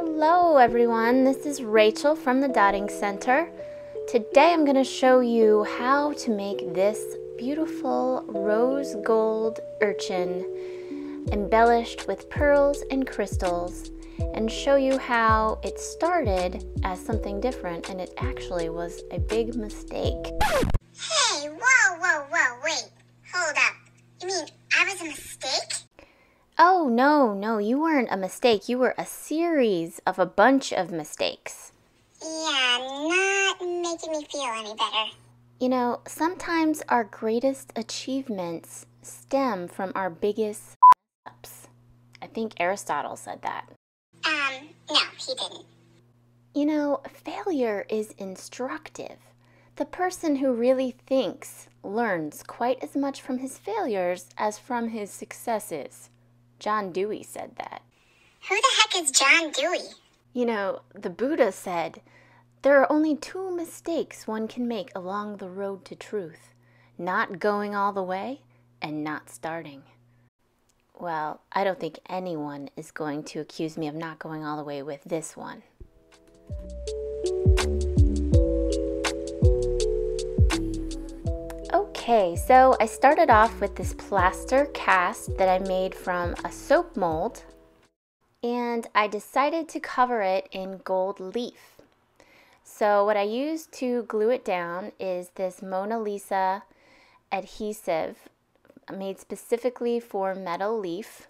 Hello everyone, this is Rachel from The Dotting Center. Today I'm going to show you how to make this beautiful rose gold urchin embellished with pearls and crystals and show you how it started as something different and it actually was a big mistake. Hey, whoa, wait, hold up. You mean I was a mistake? Oh, no, you weren't a mistake. You were a series of a bunch of mistakes. Yeah, not making me feel any better. You know, sometimes our greatest achievements stem from our biggest ups. I think Aristotle said that. No, he didn't. You know, failure is instructive. The person who really thinks learns quite as much from his failures as from his successes. John Dewey said that. Who the heck is John Dewey? You know, the Buddha said, there are only two mistakes one can make along the road to truth. Not going all the way and not starting. Well, I don't think anyone is going to accuse me of not going all the way with this one. Okay, so I started off with this plaster cast that I made from a soap mold, and I decided to cover it in gold leaf. So what I used to glue it down is this Mona Lisa adhesive made specifically for metal leaf,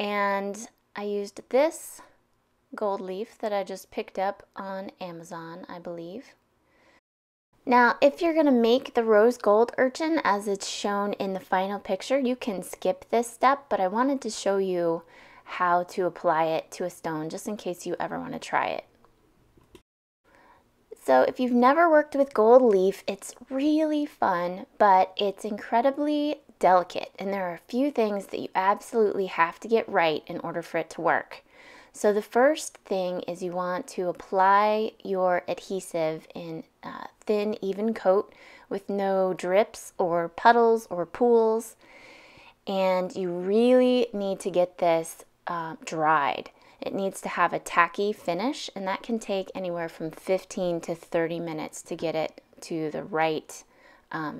and I used this gold leaf that I just picked up on Amazon, I believe. Now, if you're going to make the rose gold urchin as it's shown in the final picture, you can skip this step, but I wanted to show you how to apply it to a stone just in case you ever want to try it. So if you've never worked with gold leaf, it's really fun, but it's incredibly delicate, and there are a few things that you absolutely have to get right in order for it to work. So the first thing is you want to apply your adhesive in a thin, even coat with no drips or puddles or pools. And you really need to get this dried. It needs to have a tacky finish, and that can take anywhere from 15 to 30 minutes to get it to the right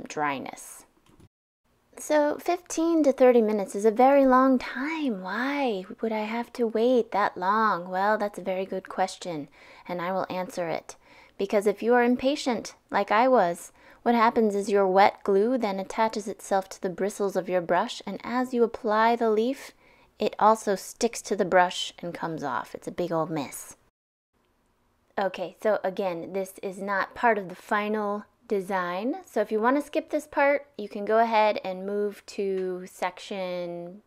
dryness. So 15 to 30 minutes is a very long time. Why would I have to wait that long? Well, that's a very good question, and I will answer it. Because if you are impatient, like I was, what happens is your wet glue then attaches itself to the bristles of your brush, and as you apply the leaf, it also sticks to the brush and comes off. It's a big old mess. Okay, so again, this is not part of the final design. So if you want to skip this part, you can go ahead and move to section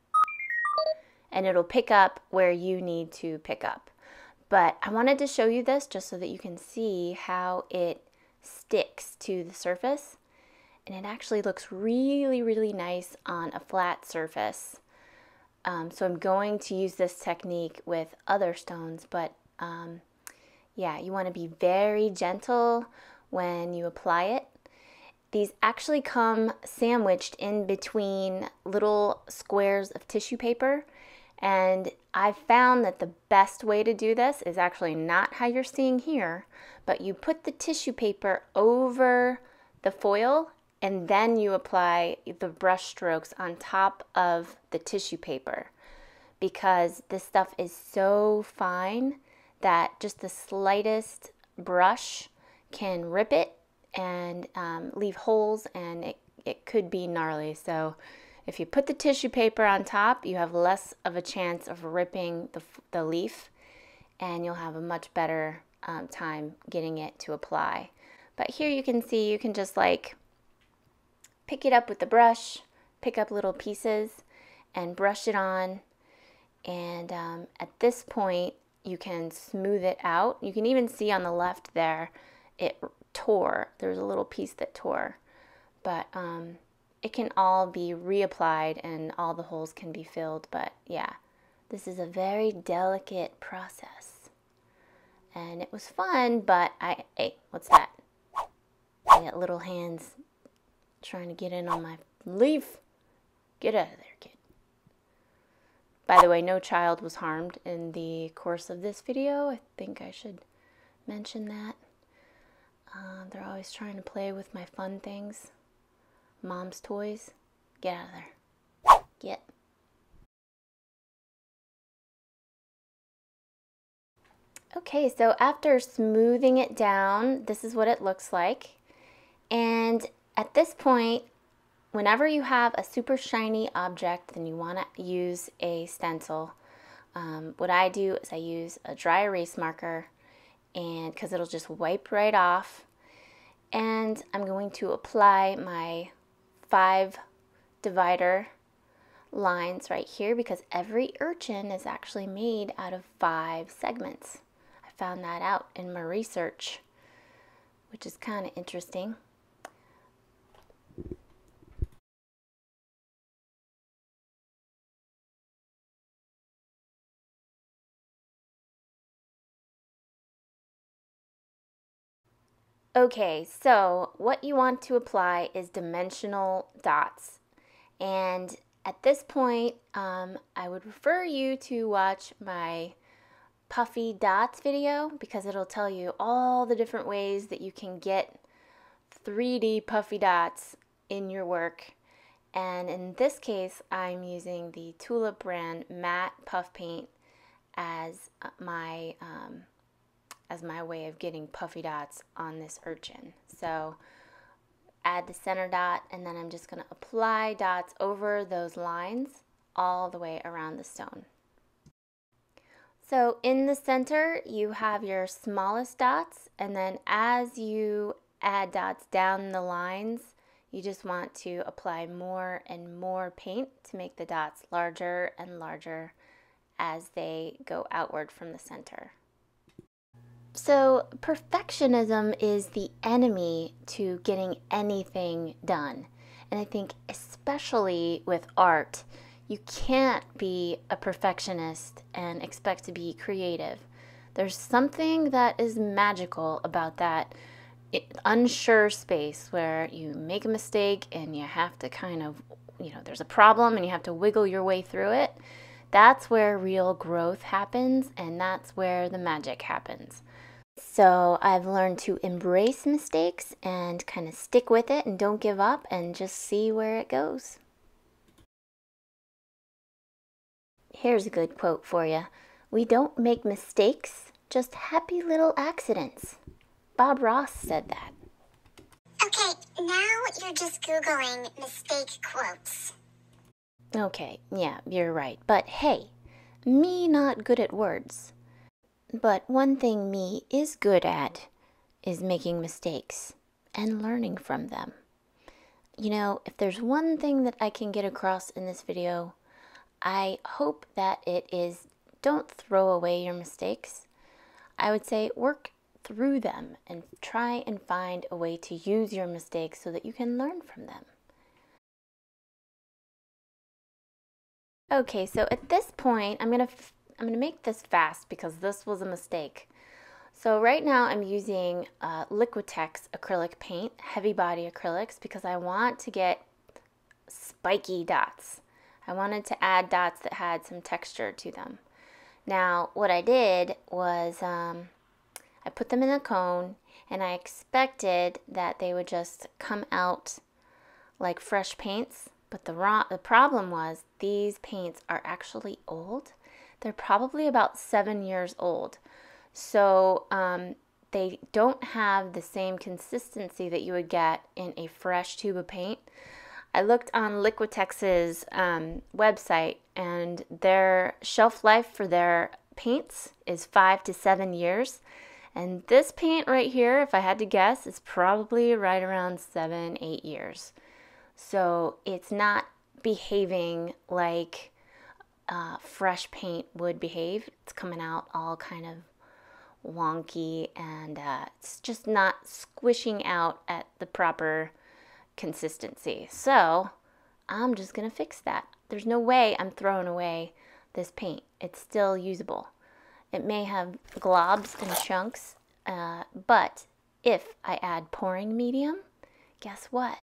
and it'll pick up where you need to pick up. But I wanted to show you this just so that you can see how it sticks to the surface. And it actually looks really, really nice on a flat surface. So I'm going to use this technique with other stones, but yeah, you want to be very gentle when you apply it. These actually come sandwiched in between little squares of tissue paper, and I found that the best way to do this is actually not how you're seeing here, but you put the tissue paper over the foil and then you apply the brush strokes on top of the tissue paper, because this stuff is so fine that just the slightest brush can rip it and leave holes, and it could be gnarly. So if you put the tissue paper on top, you have less of a chance of ripping the leaf, and you'll have a much better time getting it to apply. But here you can see you can just like pick it up with the brush, pick up little pieces and brush it on, and at this point you can smooth it out. You can even see on the left there it tore. There's a little piece that tore, but it can all be reapplied and all the holes can be filled. But yeah, this is a very delicate process, and it was fun, but hey, what's that? I got little hands trying to get in on my leaf. Get out of there, kid. By the way, no child was harmed in the course of this video. I think I should mention that. They're always trying to play with my fun things. Mom's toys. Get out of there. Get. Okay, so after smoothing it down, this is what it looks like. And at this point, whenever you have a super shiny object, then you want to use a stencil. What I do is I use a dry erase marker, and because it'll just wipe right off. And I'm going to apply my 5 divider lines right here, because every urchin is actually made out of 5 segments. I found that out in my research, which is kind of interesting. Okay, so what you want to apply is dimensional dots. And at this point, I would refer you to watch my puffy dots video, because it'll tell you all the different ways that you can get 3D puffy dots in your work. And in this case, I'm using the Tulip brand matte puff paint as my way of getting puffy dots on this urchin. So add the center dot, and then I'm just going to apply dots over those lines all the way around the stone. So in the center, you have your smallest dots, and then as you add dots down the lines, you just want to apply more and more paint to make the dots larger and larger as they go outward from the center. So perfectionism is the enemy to getting anything done. And I think especially with art, you can't be a perfectionist and expect to be creative. There's something that is magical about that unsure space where you make a mistake and you have to kind of, there's a problem and you have to wiggle your way through it. That's where real growth happens, and that's where the magic happens. So I've learned to embrace mistakes and kind of stick with it and don't give up and just see where it goes. Here's a good quote for you. "We don't make mistakes, just happy little accidents." Bob Ross said that. Okay, now you're just Googling mistake quotes. Okay, yeah, you're right. But hey, me not good at words. But one thing me is good at is making mistakes and learning from them. If there's one thing that I can get across in this video, I hope that it is don't throw away your mistakes. I would say work through them and try and find a way to use your mistakes so that you can learn from them. Okay, so at this point, I'm gonna make this fast because this was a mistake. So right now I'm using Liquitex acrylic paint, heavy body acrylics, because I want to get spiky dots. I wanted to add dots that had some texture to them. Now, what I did was I put them in a cone, and I expected that they would just come out like fresh paints. But the problem was these paints are actually old. They're probably about 7 years old. So they don't have the same consistency that you would get in a fresh tube of paint. I looked on Liquitex's website, and their shelf life for their paints is 5 to 7 years. And this paint right here, if I had to guess, is probably right around 7-8 years. So it's not behaving like fresh paint would behave. It's coming out all kind of wonky, and it's just not squishing out at the proper consistency. So I'm just going to fix that. There's no way I'm throwing away this paint. It's still usable. It may have globs and chunks, but if I add pouring medium, guess what?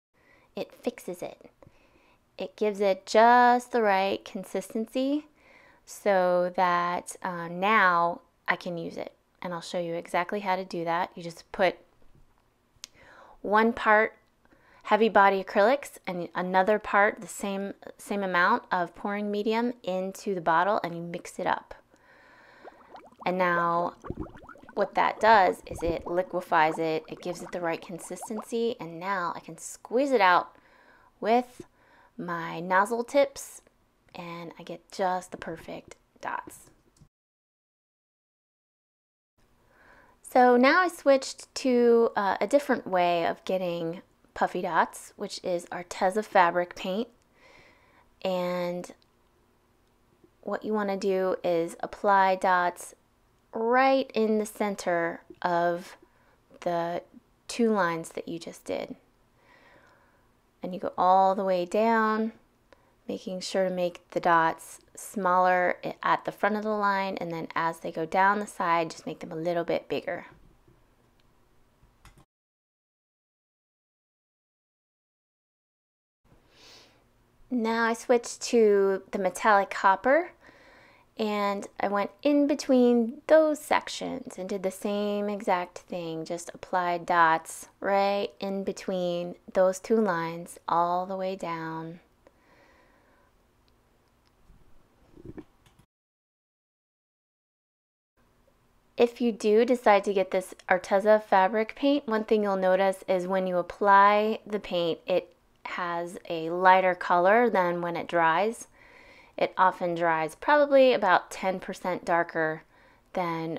It fixes it. It gives it just the right consistency so that now I can use it. And I'll show you exactly how to do that. You just put one part heavy body acrylics and another part, the same amount of pouring medium into the bottle, and you mix it up. And now what that does is it liquefies it, it gives it the right consistency, and now I can squeeze it out with my nozzle tips and I get just the perfect dots. So now I switched to a different way of getting puffy dots, which is Arteza fabric paint. And what you want to do is apply dots right in the center of the two lines that you just did. And you go all the way down, making sure to make the dots smaller at the front of the line, and then as they go down the side, just make them a little bit bigger. Now I switched to the metallic copper, and I went in between those sections and did the same exact thing, just applied dots right in between those two lines all the way down. If you do decide to get this Arteza fabric paint, one thing you'll notice is when you apply the paint, it has a lighter color than when it dries. It often dries probably about 10% darker than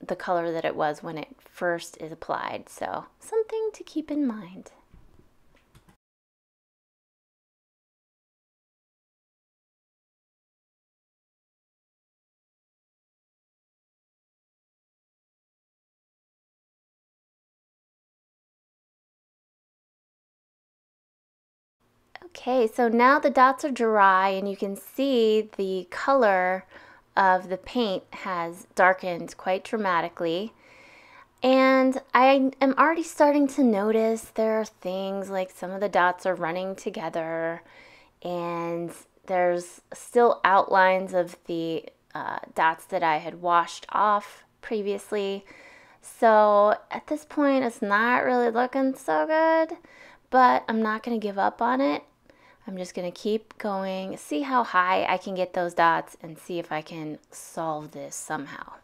the color that it was when it first is applied. So something to keep in mind. Okay, so now the dots are dry and you can see the color of the paint has darkened quite dramatically. And I am already starting to notice there are things like some of the dots are running together and there's still outlines of the dots that I had washed off previously. So at this point, it's not really looking so good, but I'm not going to give up on it. I'm just going to keep going, see how high I can get those dots and see if I can solve this somehow.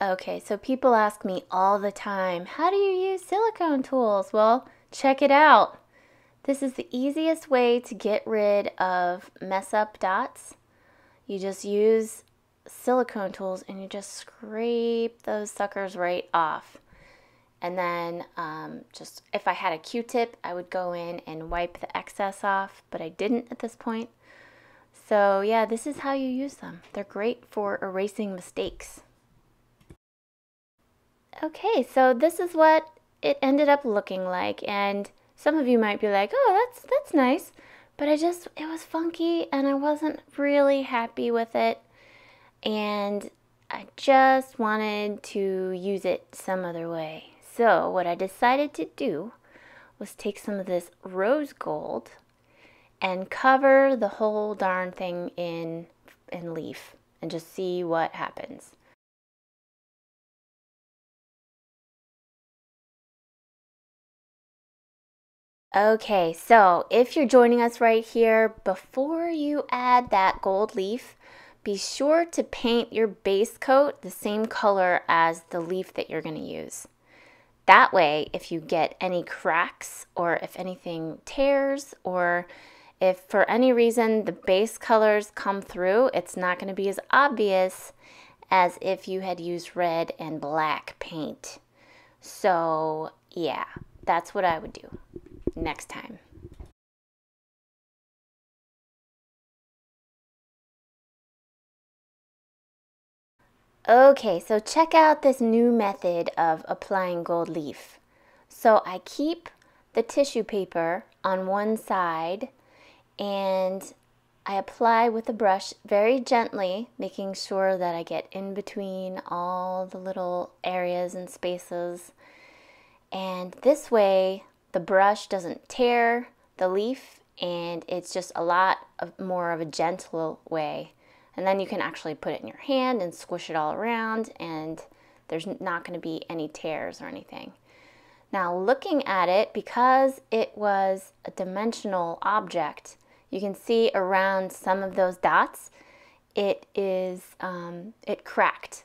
Okay, so people ask me all the time, how do you use silicone tools? Well, check it out. This is the easiest way to get rid of mess up dots. You just use silicone tools and you just scrape those suckers right off. And then just if I had a Q-tip, I would go in and wipe the excess off, but I didn't at this point. So yeah, this is how you use them. They're great for erasing mistakes. Okay, so this is what it ended up looking like. And some of you might be like, oh, that's nice. But it was funky and I wasn't really happy with it. And I just wanted to use it some other way. So what I decided to do was take some of this rose gold and cover the whole darn thing in leaf and just see what happens. Okay, so if you're joining us right here, before you add that gold leaf, be sure to paint your base coat the same color as the leaf that you're going to use. That way, if you get any cracks or if anything tears or if for any reason the base colors come through, it's not going to be as obvious as if you had used red and black paint. So yeah, that's what I would do next time. Okay, so check out this new method of applying gold leaf. So I keep the tissue paper on one side and I apply with a brush very gently, making sure that I get in between all the little areas and spaces. And this way, the brush doesn't tear the leaf and it's just a lot of more of a gentle way. And then you can actually put it in your hand and squish it all around, and there's not going to be any tears or anything. Now looking at it, because it was a dimensional object, you can see around some of those dots, it is, it cracked,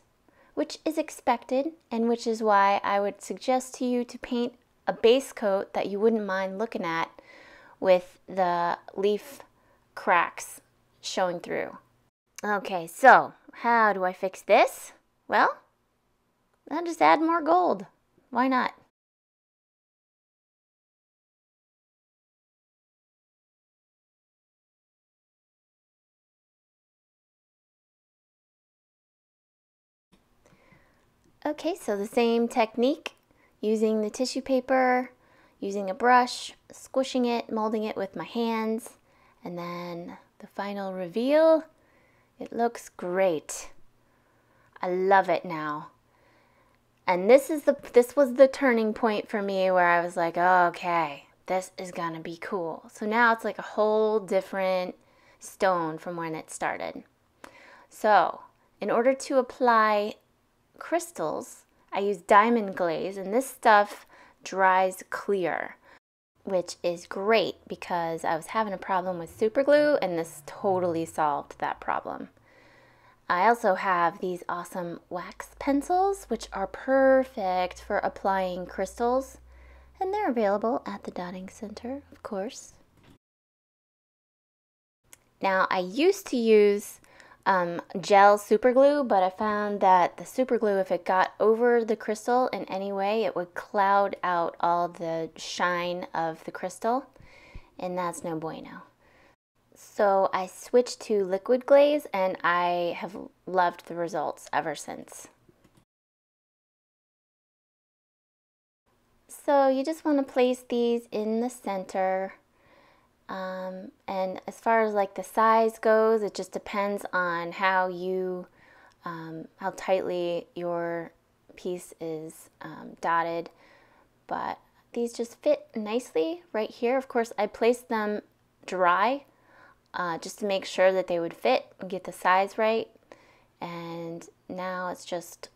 which is expected, and which is why I would suggest to you to paint a base coat that you wouldn't mind looking at with the leaf cracks showing through. Okay, so how do I fix this? Well, I'll just add more gold. Why not? Okay, so the same technique, using the tissue paper, using a brush, squishing it, molding it with my hands, and then the final reveal. It looks great. I love it now. And this was the turning point for me where I was like, okay, this is gonna be cool. So now it's like a whole different stone from when it started. So in order to apply crystals, I use diamond glaze, and this stuff dries clear, which is great because I was having a problem with super glue, and this totally solved that problem. I also have these awesome wax pencils, which are perfect for applying crystals, and they're available at the Dotting Center, of course. Now, I used to use gel super glue, but I found that the super glue, if it got over the crystal in any way, it would cloud out all the shine of the crystal, and that's no bueno. So I switched to liquid glaze, and I have loved the results ever since. So you just want to place these in the center, and as far as like the size goes, it just depends on how you, how tightly your piece is dotted, but these just fit nicely right here. Of course, I placed them dry just to make sure that they would fit and get the size right, and now it's just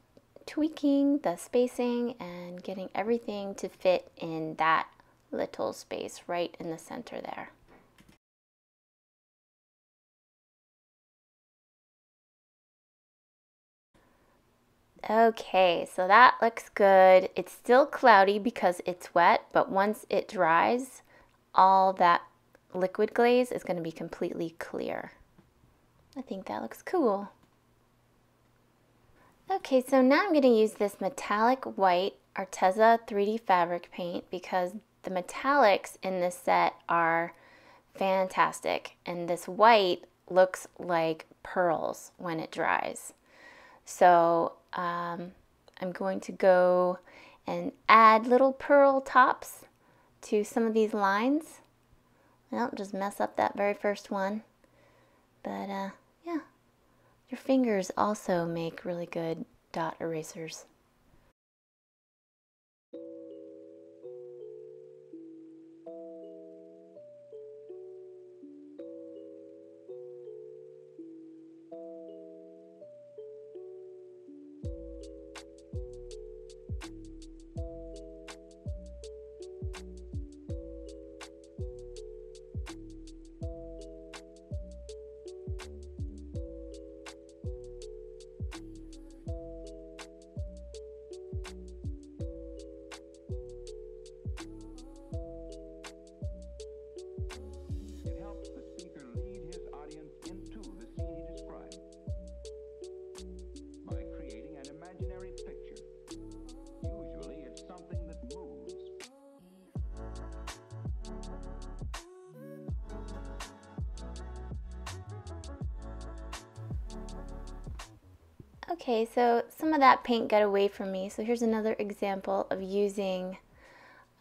tweaking the spacing and getting everything to fit in that little space right in the center there. Okay, so that looks good. It's still cloudy because it's wet, but once it dries, all that liquid glaze is going to be completely clear. I think that looks cool. Okay, so now I'm going to use this metallic white Arteza 3D fabric paint because the metallics in this set are fantastic, and this white looks like pearls when it dries. So I'm going to go and add little pearl tops to some of these lines. I don't just mess up that very first one, but yeah, your fingers also make really good dot erasers. Okay, so some of that paint got away from me, so here's another example of using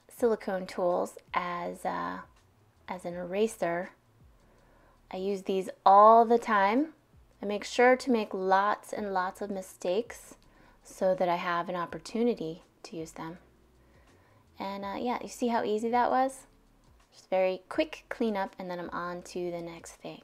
silicone tools as an eraser. I use these all the time. I make sure to make lots and lots of mistakes so that I have an opportunity to use them. And yeah, you see how easy that was? Just very quick cleanup, and then I'm on to the next thing.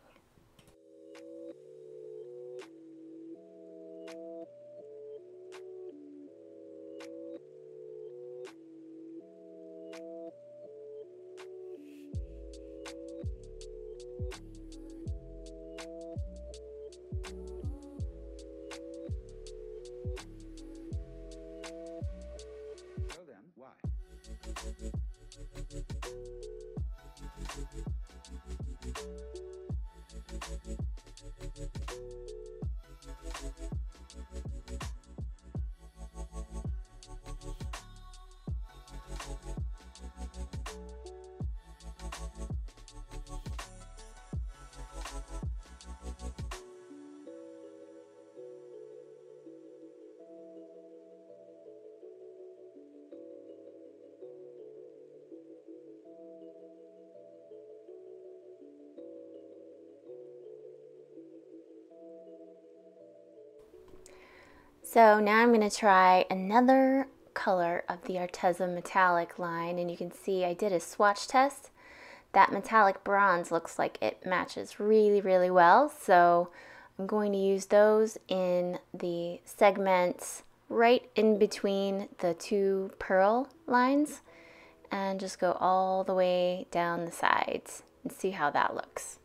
So now I'm going to try another color of the Arteza metallic line, and you can see I did a swatch test. That metallic bronze looks like it matches really, really well, so I'm going to use those in the segments right in between the two pearl lines and just go all the way down the sides and see how that looks.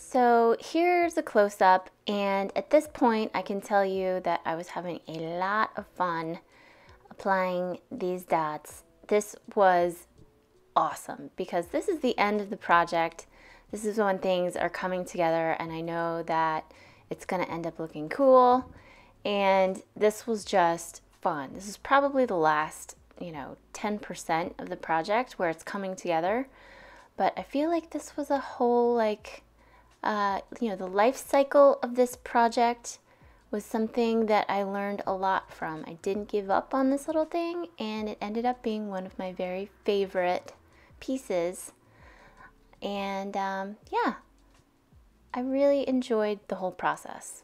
So here's a close-up, and at this point I can tell you that I was having a lot of fun applying these dots. This was awesome because this is the end of the project. This is when things are coming together, and I know that it's going to end up looking cool, and this was just fun. This is probably the last, 10% of the project where it's coming together, but I feel like this was a whole, the life cycle of this project was something that I learned a lot from. I didn't give up on this little thing, and it ended up being one of my very favorite pieces. And yeah, I really enjoyed the whole process.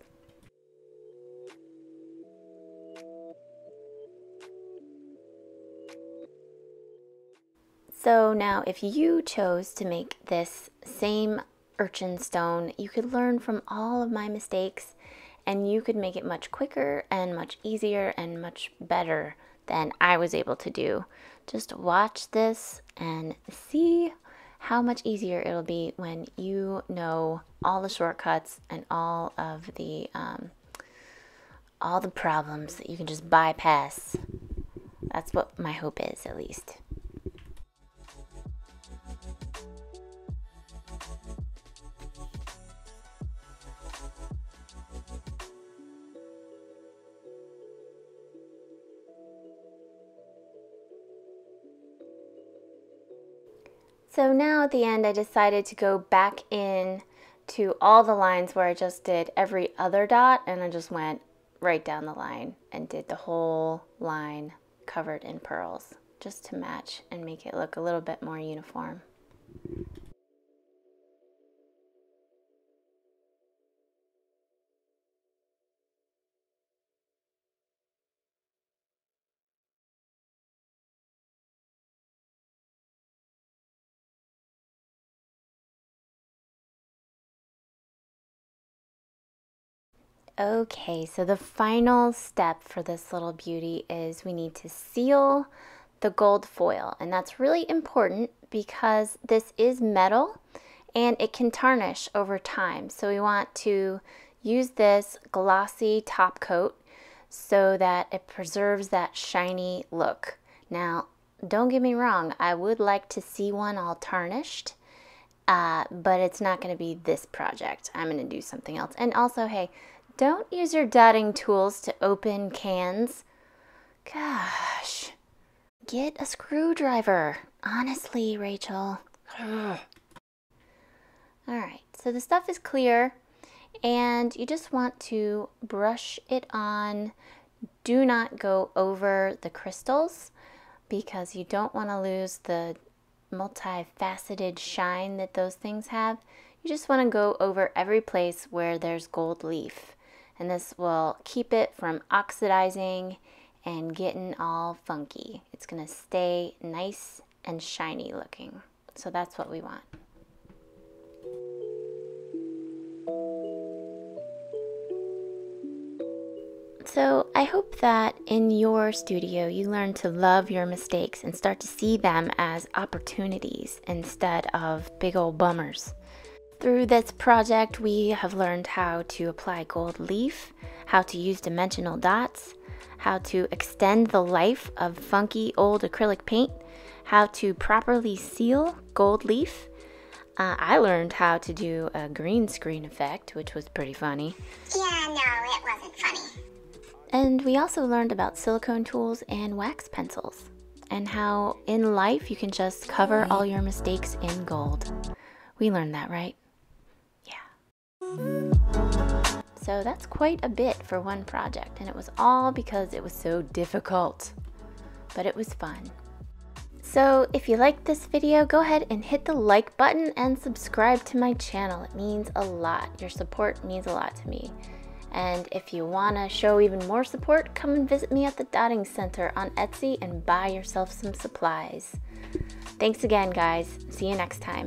So now if you chose to make this same urchin stone, you could learn from all of my mistakes, and you could make it much quicker and much easier and much better than I was able to do. Just watch this and see how much easier it'll be when you know all the shortcuts and all of the problems that you can just bypass. That's what my hope is, at least. So now at the end, I decided to go back in to all the lines where I just did every other dot, and I just went right down the line and did the whole line covered in pearls, just to match and make it look a little bit more uniform. Okay, so the final step for this little beauty is we need to seal the gold foil, and that's really important because this is metal and it can tarnish over time. So we want to use this glossy top coat so that it preserves that shiny look. Now, don't get me wrong, I would like to see one all tarnished, but it's not going to be this project. I'm going to do something else. And also, hey, don't use your dotting tools to open cans. Gosh. Get a screwdriver. Honestly, Rachel. All right, So the stuff is clear and you just want to brush it on. Do not go over the crystals because you don't want to lose the multifaceted shine that those things have. You just want to go over every place where there's gold leaf, and this will keep it from oxidizing and getting all funky. It's going to stay nice and shiny looking. So that's what we want. So I hope that in your studio you learn to love your mistakes and start to see them as opportunities instead of big old bummers. Through this project we have learned how to apply gold leaf, how to use dimensional dots, how to extend the life of funky old acrylic paint, how to properly seal gold leaf. I learned how to do a green screen effect, which was pretty funny. Yeah, no, it wasn't funny. And we also learned about silicone tools and wax pencils, and how in life you can just cover all your mistakes in gold. We learned that, right? Yeah. So that's quite a bit for one project, and it was all because it was so difficult, but it was fun. So if you liked this video, go ahead and hit the like button and subscribe to my channel. It means a lot. Your support means a lot to me. And if you want to show even more support, come and visit me at the Dotting Center on Etsy and buy yourself some supplies. Thanks again, guys. See you next time.